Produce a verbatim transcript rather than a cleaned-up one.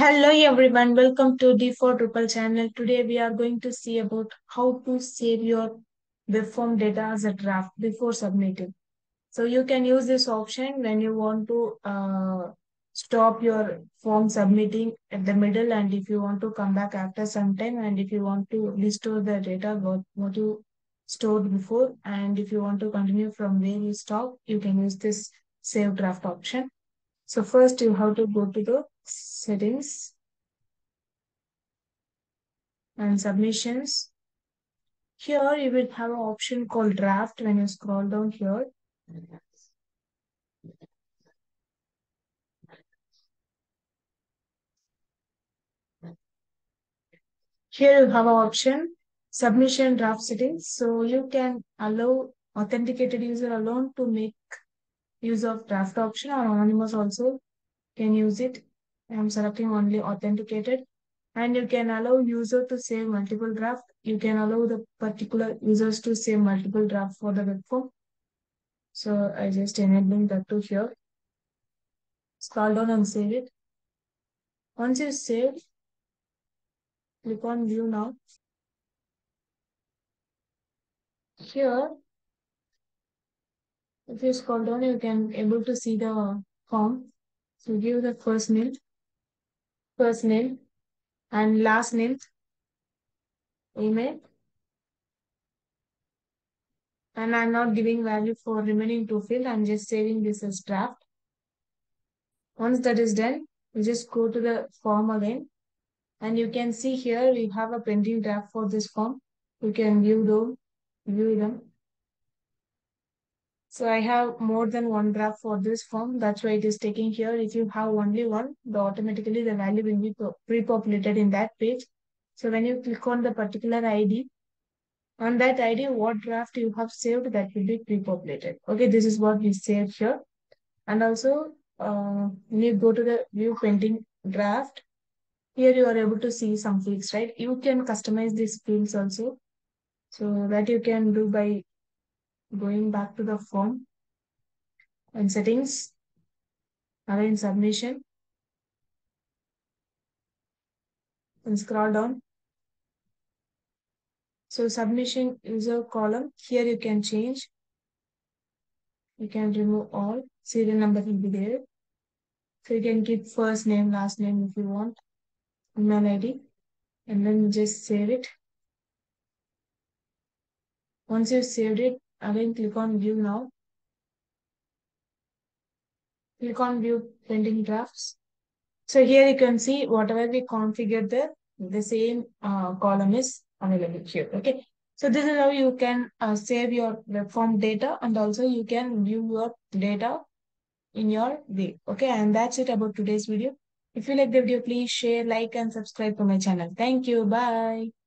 Hello everyone, welcome to D four Drupal channel. Today we are going to see about how to save your webform data as a draft before submitting. So you can use this option when you want to uh, stop your form submitting at the middle, and if you want to come back after some time, and if you want to restore the data what, what you stored before, and if you want to continue from where you stop, you can use this save draft option. So first you have to go to the settings and submissions. Here you will have an option called draft. When you scroll down here, here you have an option submission draft settings. So you can allow authenticated user alone to make use of draft option, or anonymous also can use it. I am selecting only authenticated, and you can allow user to save multiple draft. You can allow the particular users to save multiple draft for the web form. So I just enabling that to here. Scroll down and save it. Once you save, click on view now. Here, if you scroll down, you can able to see the form. So give the first name, first name, and last name, email, and I'm not giving value for remaining two field. I'm just saving this as draft. Once that is done, you just go to the form again, and you can see here we have a pending draft for this form. You can view them, view them. So I have more than one draft for this form. That's why it is taking here. If you have only one, the automatically the value will be pre-populated in that page. So when you click on the particular I D, on that I D, what draft you have saved, that will be pre-populated. Okay, this is what we saved here. And also, uh, when you go to the view pending draft, here you are able to see some fields, right? You can customize these fields also. So that you can do by going back to the form and settings, align submission, and scroll down. So submission user column, here you can change. You can remove all, serial number will be there. So you can keep first name, last name if you want, email I D, and then just save it. Once you've saved it, again, click on view now. Click on view pending drafts. So here you can see whatever we configured there, the same uh, column is available here. Okay. So this is how you can uh, save your web form data, and also you can view your data in your way. Okay. And that's it about today's video. If you like the video, please share, like, and subscribe to my channel. Thank you. Bye.